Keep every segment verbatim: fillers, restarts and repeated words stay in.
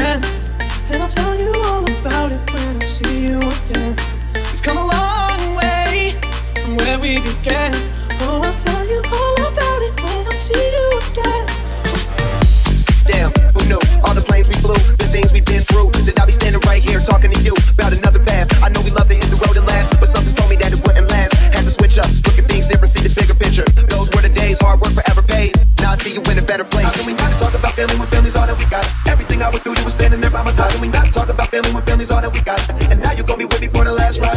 friend, and I'll tell you all about it when I see you again. We've come a long way from where we began. Oh, I'll tell you all about it when I see you again. Damn, who knew? All the planes we flew, the things we've been through, that I'll be standing right here talking to you about another path. I know we love to hit the road and laugh, but something told me that it wouldn't last. Had to switch up, look at things different, see the bigger picture. Those were the days, hard work forever pays. Now I see you in a better place. How can we not talk about family when family's all that we got? Everything I would do, you were standing there by my side. How can we not talk about family when family's all that we got? And now you're gonna be with me for the last ride.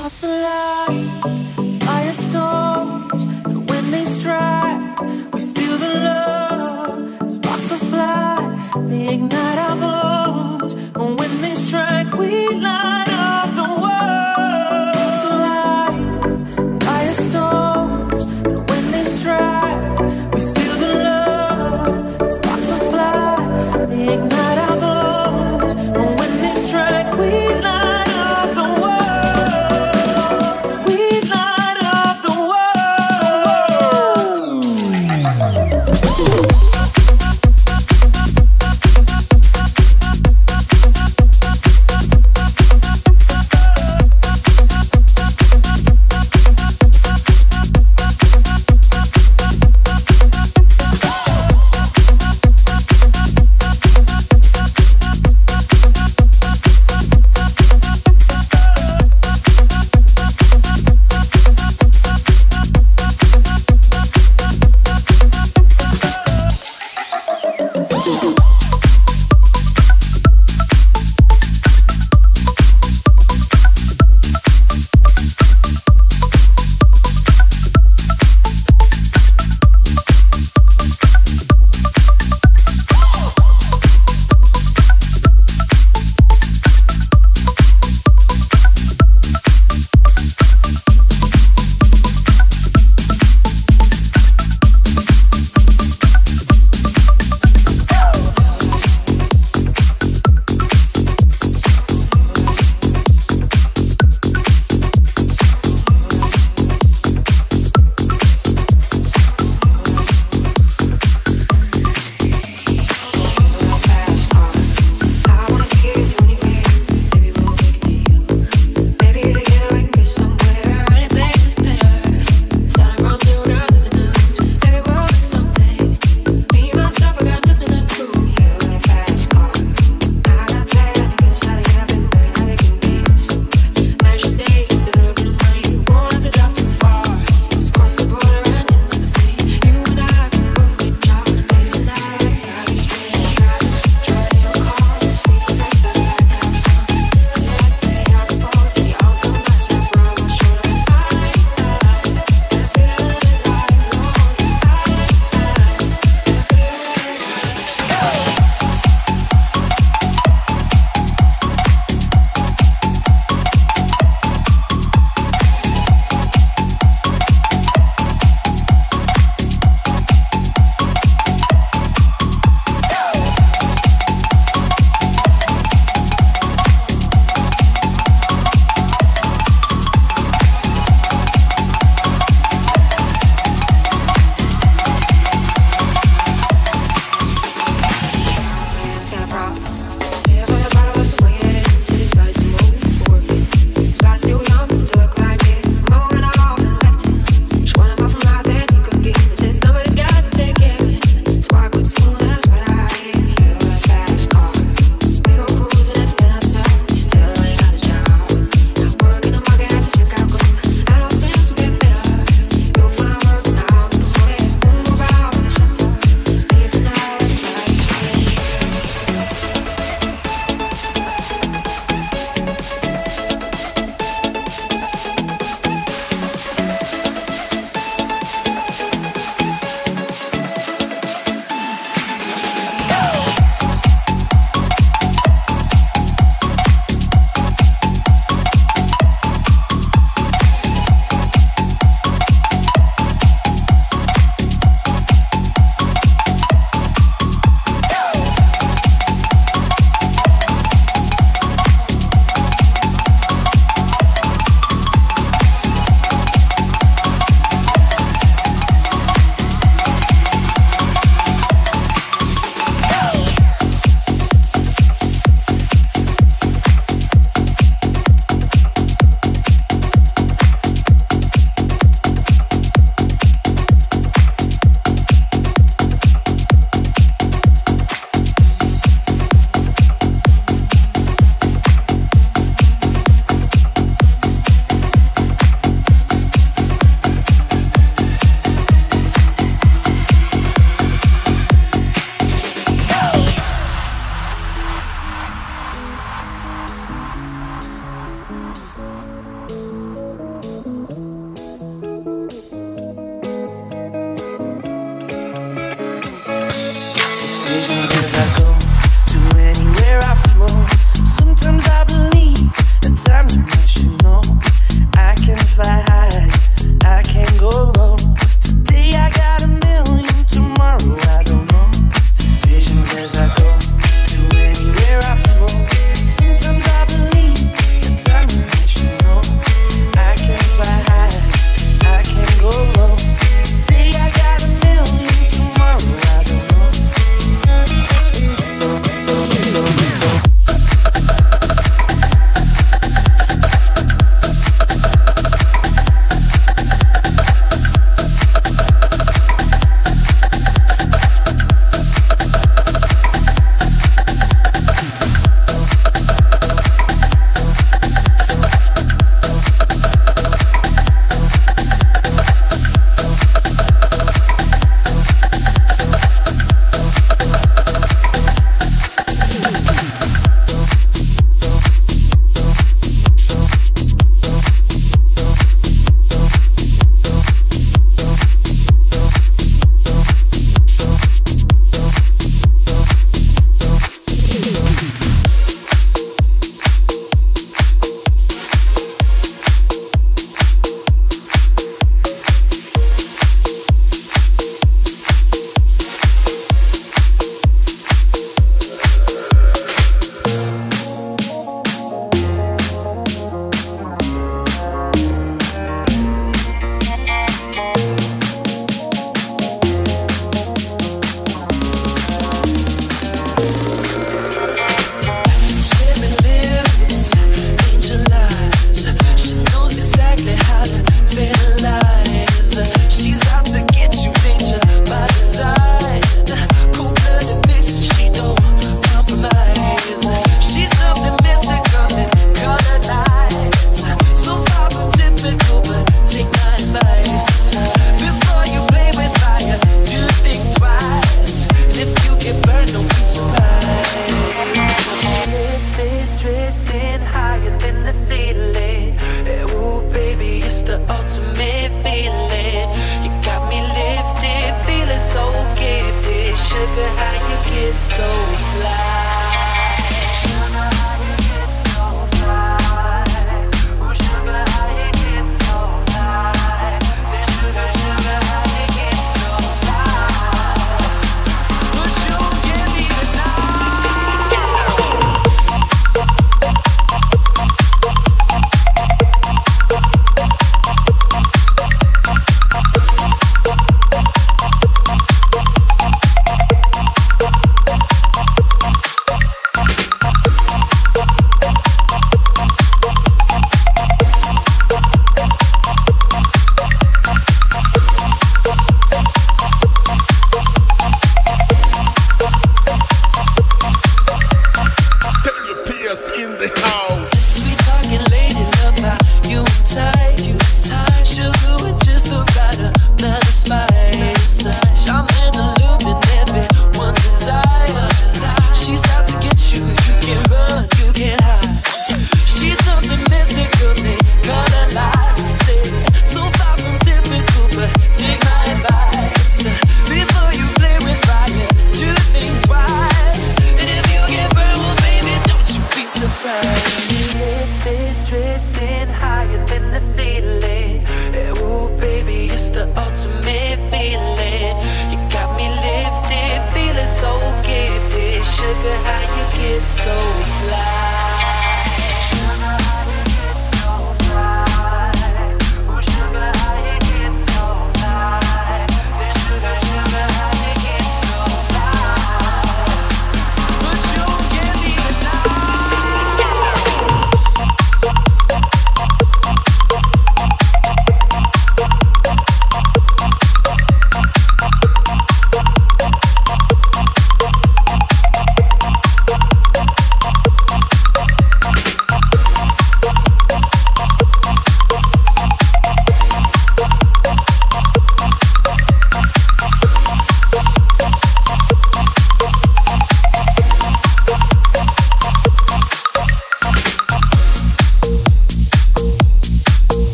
hearts alive, firestorms, and when they strike, we feel the love, sparks will fly, they ignite our bones, and when they strike, we light up the world. Hearts alive, firestorms, and when they strike, we feel the love, sparks will fly, they ignite our bones, and when they strike, we light up the world. We light up the world.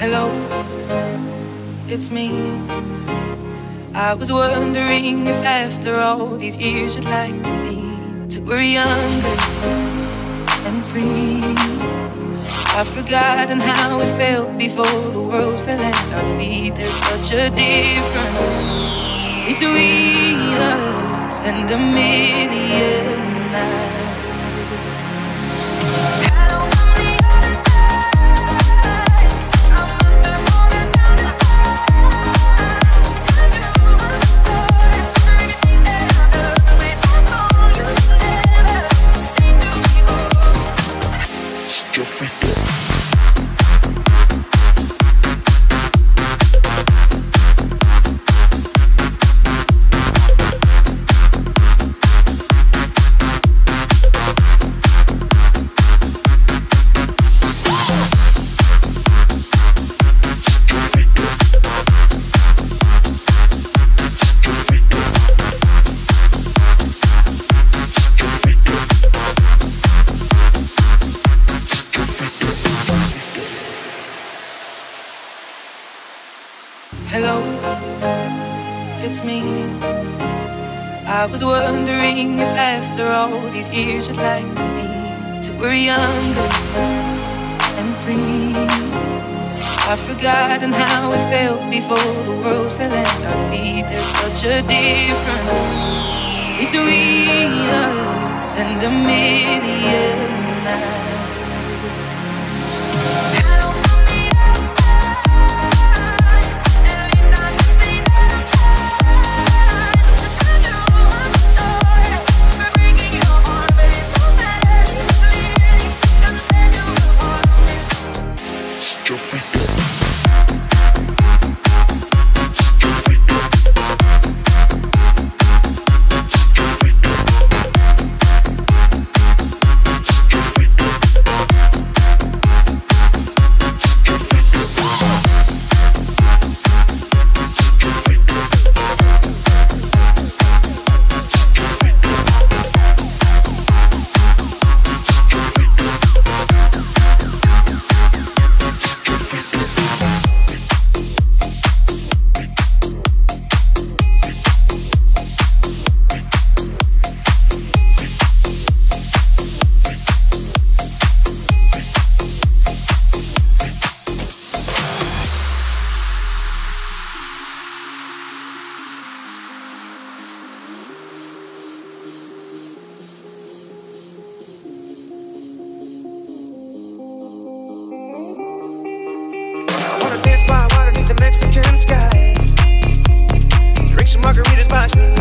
Hello, it's me. I was wondering if after all these years you'd like to be, to we're younger and free. I've forgotten how it felt before the world fell at our feet. There's such a difference between us and a million miles. Hello, it's me. I was wondering if after all these years you'd like to be, to we're younger and free. I've forgotten how it felt before the world fell at our feet. There's such a difference between us and a million miles. Mexican sky, drink some margaritas by